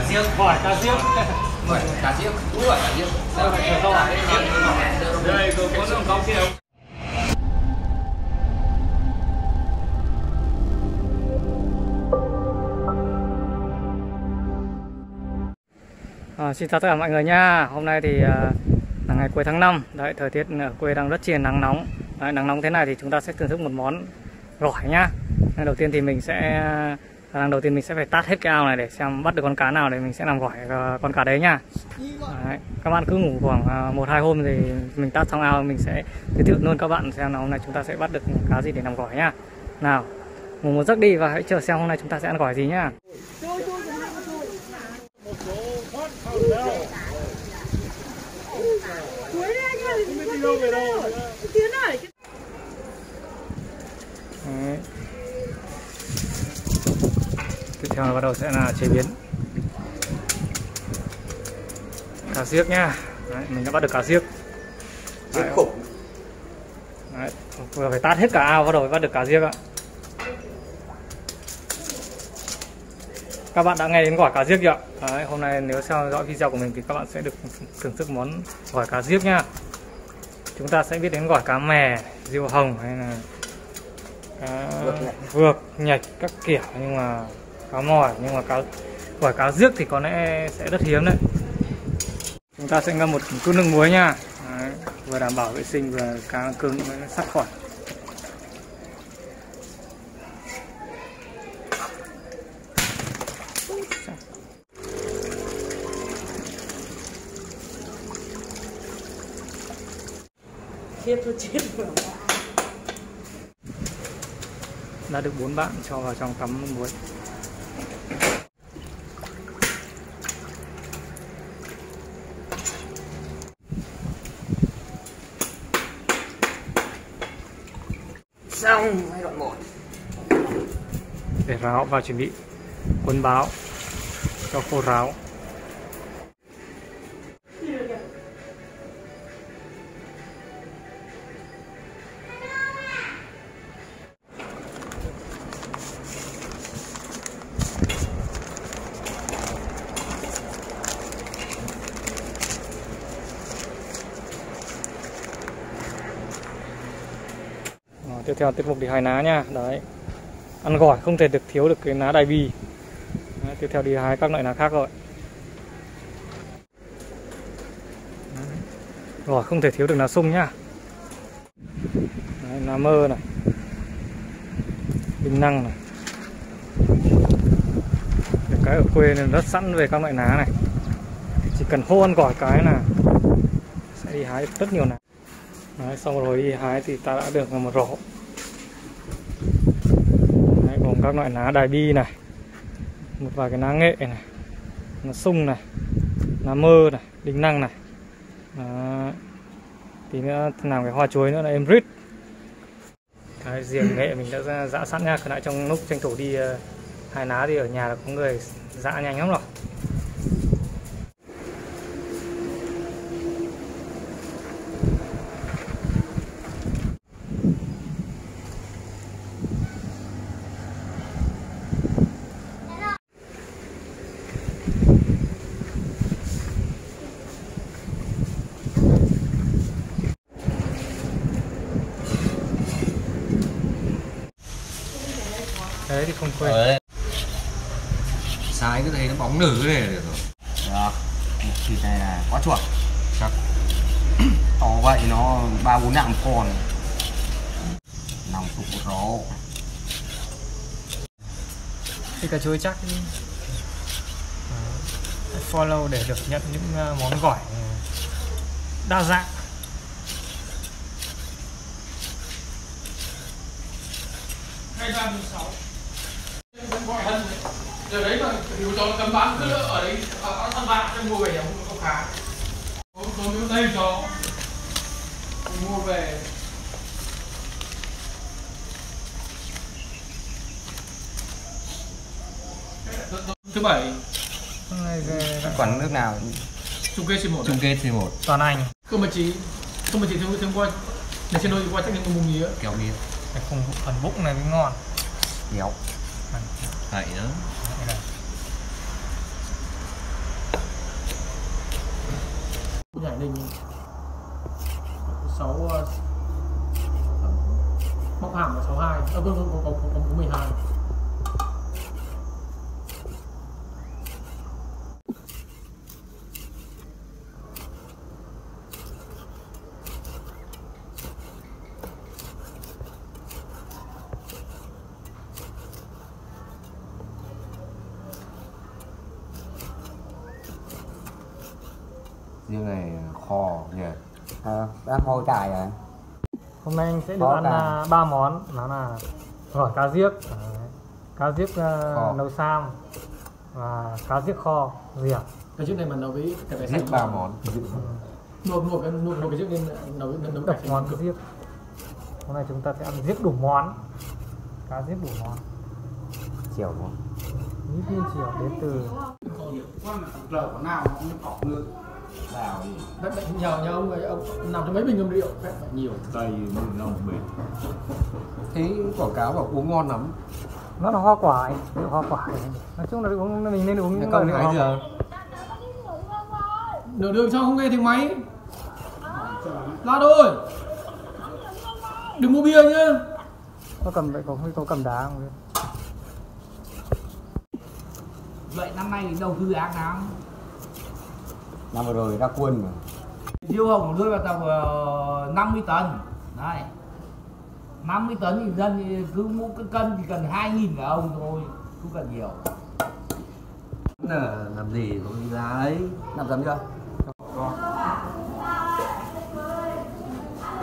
cá riếc. Gỏi cá riếc. Gỏi cá riếc. Úi gỏi cá riếc. Đây có con cá riếc. Xin chào tất cả mọi người nha. Hôm nay thì là ngày cuối tháng 5. Đấy, thời tiết ở quê đang rất chi nắng nóng. Đấy, nắng nóng thế này thì chúng ta sẽ thưởng thức một món gỏi nhá. Đầu tiên mình sẽ phải tát hết cái ao này để xem bắt được con cá nào để mình sẽ làm gỏi con cá đấy nha. Đấy, các bạn cứ ngủ khoảng 1-2 hôm thì mình tát xong ao mình sẽ giới thiệu luôn các bạn xem là hôm nay chúng ta sẽ bắt được cá gì để làm gỏi nhá. Nào, ngủ một giấc đi và hãy chờ xem hôm nay chúng ta sẽ ăn gỏi gì nhá. Đấy. Tiếp theo là bắt đầu sẽ là chế biến cá riếc nhá. Đấy, mình đã bắt được cá riếc. Đấy, vừa phải tát hết cả ao bắt đầu bắt được cá riếc ạ. Các bạn đã nghe đến gỏi cá riếc chưa ạ? Đấy, hôm nay nếu theo dõi video của mình thì các bạn sẽ được thưởng thức món gỏi cá riếc nhá. Chúng ta sẽ biết đến gỏi cá mè, diêu hồng hay là vượt nhạch các kiểu, nhưng mà cá mòi, nhưng mà gỏi cá riếc thì có lẽ sẽ rất hiếm đấy. Chúng ta sẽ ngâm một chút nước muối nha. Đấy, vừa đảm bảo vệ sinh vừa cá cứng với sát khuẩn. Đã được 4 bạn cho vào trong tắm muối. Xong giai đoạn 1. Để ráo và chuẩn bị cuốn báo cho khô ráo. Tiếp theo tiết mục đi hái ná nha. Đấy, ăn gỏi không thể được thiếu được cái ná đài bì. Đấy, tiếp theo đi hái các loại ná khác rồi. Đấy, gỏi không thể thiếu được ná sung nhá. Đấy, ná mơ này, bình năng này. Để cái ở quê nên rất sẵn về các loại ná này, chỉ cần hô ăn gỏi cái là sẽ đi hái rất nhiều ná. Đấy, xong rồi đi hái thì ta đã được một rổ. Đấy, gồm các loại ná đài bi này, một vài cái ná nghệ này, ná sung này, ná mơ này, đinh năng này. Đấy, tí nữa làm cái hoa chuối nữa là em rít. Cái riềng nghệ mình đã giã sẵn nha. Còn lại trong lúc tranh thủ đi hái ná thì ở nhà là có người giã nhanh lắm rồi. Thế thì không quên. Đấy, sái cứ thấy nó bóng nử này được rồi. Được, một thịt này là quá chuẩn. Chắc to vậy nó 3-4 nặng còn. Nằm phục rổ. Thì cà chuối chắc follow để được nhận những món gỏi đa dạng. Ngày 36 giờ đấy mà yếu tố cấm bán cứ ở đấy ở các bạn mua về nhà không có khá. Có miếng tây chó mua về. Thứ Bảy. Hôm nay về quán nước nào? Chung Kết C1. Chung Kết C1. Toàn Anh. Không mà chỉ thêm qua để trên đôi qua chắc những cái mùng gì á. Kéo đi. Cái khung phần bụng này mới ngon. Kéo. Đấy nữa. Định móc hàm là 62, có 12. Riêng này kho nhỉ? Ăn kho cải à? Hôm nay anh sẽ được ăn 3 món, đó là gỏi cá diếc, cá diếc nấu sam và cá diếc kho riềng. Cái trước này mình nấu với cải xanh 3 món. Một cái trước nên nấu cải món cực diếc. Hôm nay chúng ta sẽ ăn diếc đủ món, cá diếc đủ món. Chiều luôn. Ít như chiều đến từ. Con nào cũng cọc nữa. Đào gì? Bác bệnh nhờ nhau ông nằm trong mấy bình ngâm rượu, bác bệnh nhiều. Tây mùi nồng bệnh. Thế quảng cáo bảo uống ngon lắm. Nó là hoa quả ấy, hoa quả ấy. Nói chung là uống, mình nên uống những loại rượu không? Nửa đường sao không nghe tiếng máy? Lát thôi! Đừng mua bia nhá! Có cầm vậy, có cầm đá không? Vậy năm nay đầu tư án nào không? Năm vừa rồi ra quân mà diêu hồng đưa vào tầm 50 tấn đấy, 50 tấn thì dân thì cứ mua cái cân thì cần 2.000 cả ông thôi, không cần nhiều. Làm gì cũng đi lá ấy, làm dần chưa? Con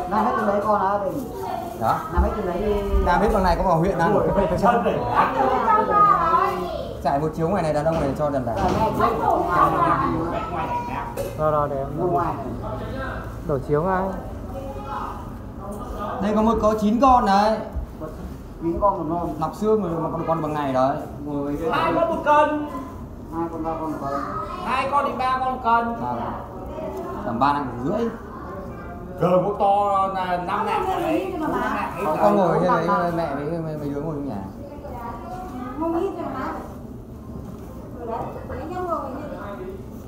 làm hết từ đấy con á mình đó, làm hết từ đấy, làm hết con này có vào huyện ăn rồi, chạy một chiếu ngoài này đàn ông này cho đàn bà. Rồi để em đổ chiếu ngay. Đây có một có 9 con đấy. 9 con một con. Nọc xương rồi mà còn bằng ngày đấy. 2 con một cân. 2 con 3 con một cân. 2 con thì 3 con một cân. Tầm 3 năm rưỡi. Rồi một to là 5 nạng đấy. Con ngồi trên đấy mẹ mấy đứa ngồi trong nhà. Không ít rồi mà.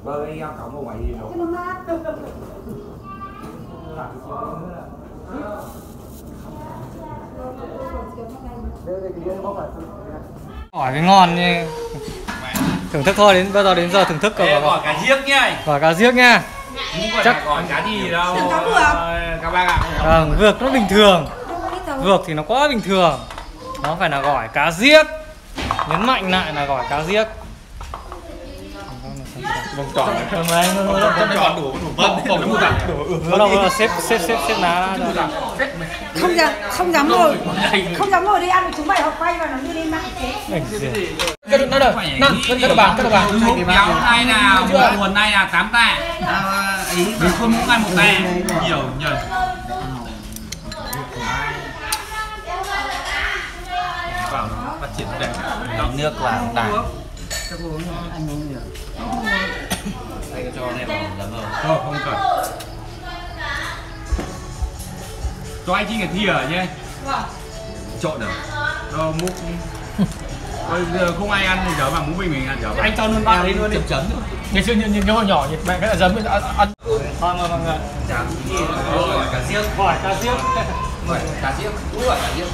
Bơi cộng vào ngoài gì đâu. Hỏi cái ngon nha. Thưởng thức thôi, đến bao giờ đến giờ thưởng thức rồi. Gỏi cá diếc nha. Gỏi cá diếc nha. Chắc gỏi cá gì đâu. Các bác ạ. Vâng, vược nó bình thường. Vược thì nó quá bình thường. Nó phải là gỏi cá diếc. Nhấn mạnh lại là gỏi cá diếc. Vòng tròn này. Vòng tròn đủ vân, đủ dạng, đủ xếp lá ra. Không dám ngồi. Không dám ngồi đi ăn chúng mày họ quay vào nó như đi mạng thế. Cái nó đâu. Các bạn. Kéo này nào, nguồn này là 8 tạ. Ý không mỗi ngày 1 tạ. Nhiều nhờ. Vào phát triển đẹp. Nước là tạ. Chắc uống anh uống nhiều. Anh cho em vào không cần. Cho anh chị cái thìa nhé. Trộn được. Cho múc. Giờ không ai ăn thì chở vào múc mình ăn chở vào. Anh cho luôn bát đấy luôn đi. Chấm chấm. Ngày xưa những cái hồi nhỏ thì mẹ cái là giấm ăn. Thôi mọi người. Chấm gì? Gỏi cá diếc. Gỏi cá diếc. Gỏi cá diếc. Gỏi cá diếc.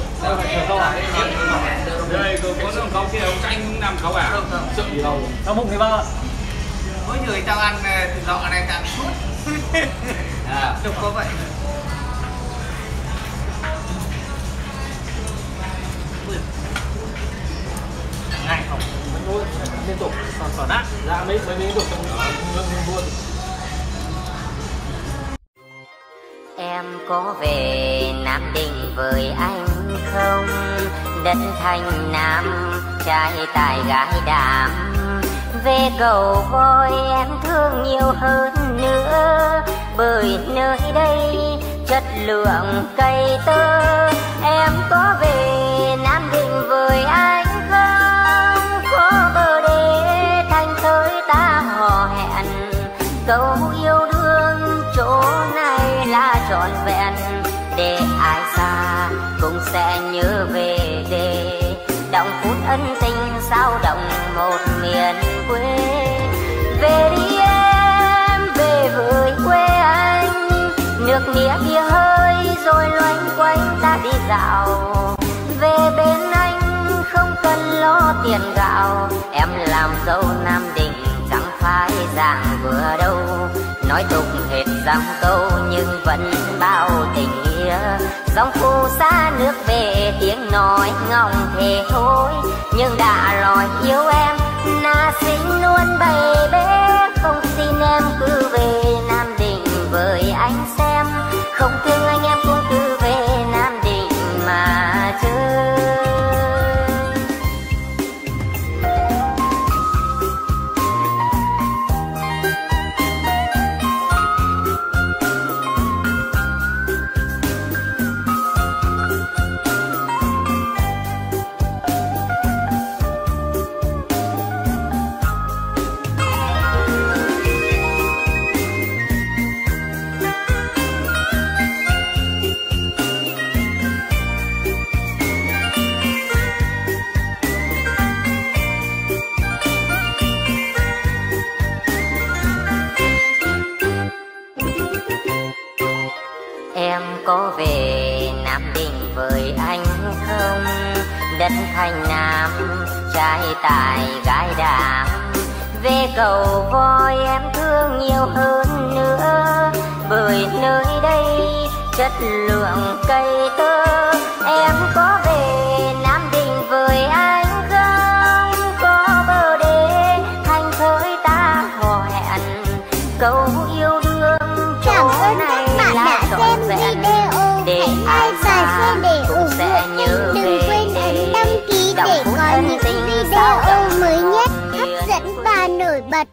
Đây có sườn cấu kia ông Tranh cũng làm cấu à? Sợ gì đâu. Nó bụng thì bao. Mỗi người tao ăn từ lọ này cả chút. Đục có vậy. Ngày không luôn liên tục sò nát ra mấy miếng được trong luôn. Em có về Nam Định với anh không? Đất Thành Nam trai tài gái đảm. Về cầu voi em thương nhiều hơn nữa, bởi nơi đây chất lượng cây tơ. Em có về Nam Định với anh không? Có bờ đê Thanh tới ta hò hẹn, câu yêu đương chỗ này là trọn vẹn. Để ai xa cũng sẽ nhớ về để động phút ân tình sao động một miền quê. Về đi em, về với quê. bia hơi rồi loanh quanh ta đi dạo. Về bên anh không cần lo tiền gạo, em làm dâu Nam Định chẳng phải dạng vừa đâu. Nói tục hết dăm câu nhưng vẫn bao tình nghĩa. Dòng cô xa nước về tiếng nói ngọng thề thôi, nhưng đã lòi yêu em na xinh luôn bầy bế. Không xin em cứ về Nam Định với anh xem, không thương anh em cũng cứ về Nam Định mà chơi. Em có về Nam Định với anh không? Đất thành Nam, trai tài gái đảm. Về Cầu Voi em thương nhiều hơn nữa, bởi nơi đây chất lượng cây tơ. Em có về Nam Định với anh không? Có bờ đê thành thới ta hò hẹn câu yêu đương. Cảm ơn các bạn đã xem video, hãy like và share để ủng hộ kênh. Đừng quên ấn đăng ký để có những video mới nhất, hấp dẫn và nổi bật.